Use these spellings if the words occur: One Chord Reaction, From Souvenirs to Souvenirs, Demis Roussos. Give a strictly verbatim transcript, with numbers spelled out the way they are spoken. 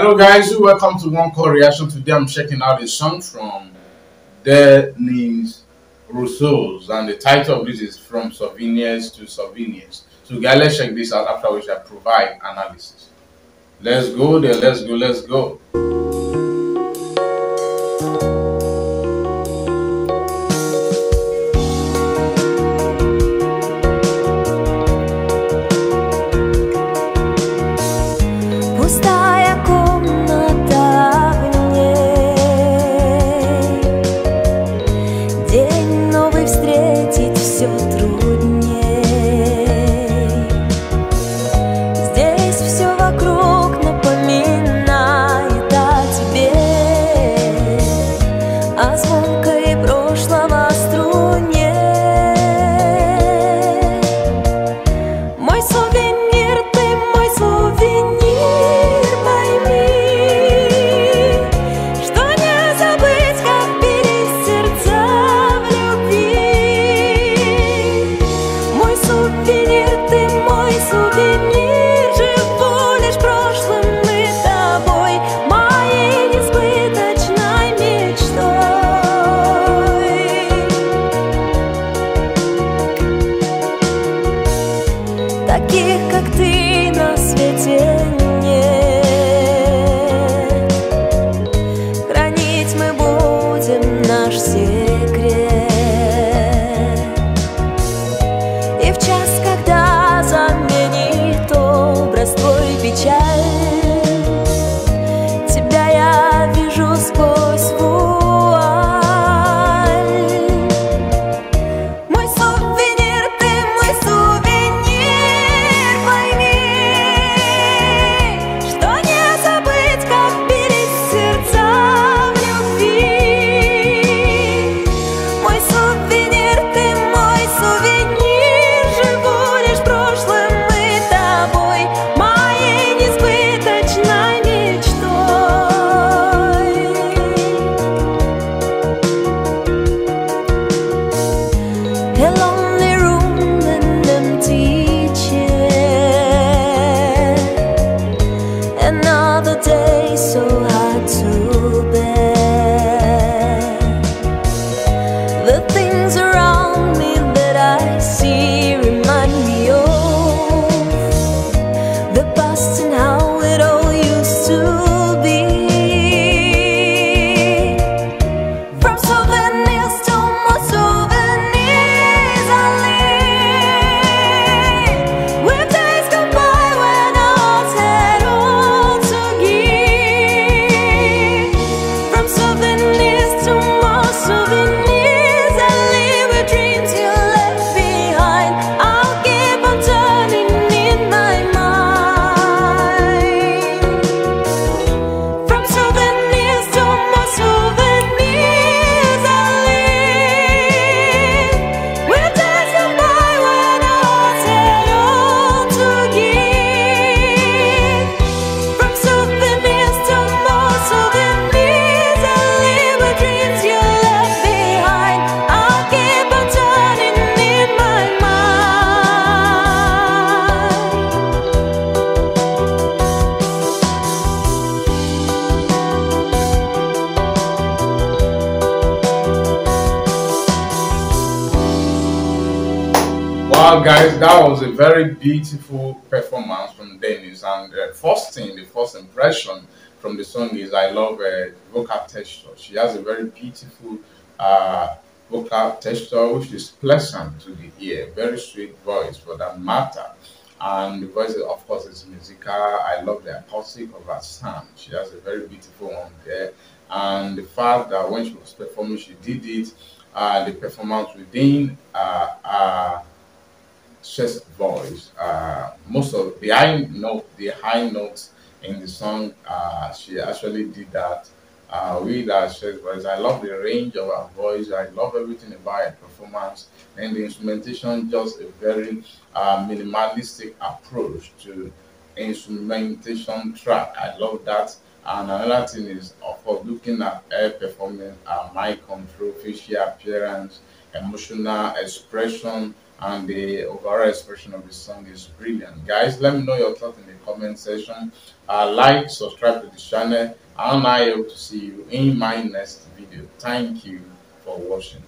Hello guys, welcome to One Chord Reaction. Today I'm checking out a song from Demis Roussos, and the title of this is From Souvenirs to Souvenirs. So guys, let's check this out, after which I provide analysis. Let's go there, let's go, let's go. Таких, как ты, на свете нет. Хранить мы будем наш секрет. И в час, когда заменит образ твой печаль, тебя я вижу сквозь вуаль. Мой сувенир, ты мой сувенир. Wow guys, that was a very beautiful performance from Demis, and the uh, first thing, the first impression from the song is I love uh, vocal texture. She has a very beautiful uh, vocal texture which is pleasant to the ear, very sweet voice for that matter, and the voice of course is musical. I love the acoustic of her sound. She has a very beautiful one there, and the fact that when she was performing she did it, uh, the performance within uh, uh, chest voice, uh, most of the high note, the high notes in the song, uh, she actually did that uh, with her chest voice. I love the range of her voice. I love everything about her performance, and the instrumentation, just a very uh, minimalistic approach to instrumentation track. I love that. And another thing is, of course, looking at her performance, uh, mind control, facial appearance, emotional expression, and the overall expression of the song is brilliant. Guys, let me know your thoughts in the comment section. Uh, like, subscribe to the channel, and I hope to see you in my next video. Thank you for watching.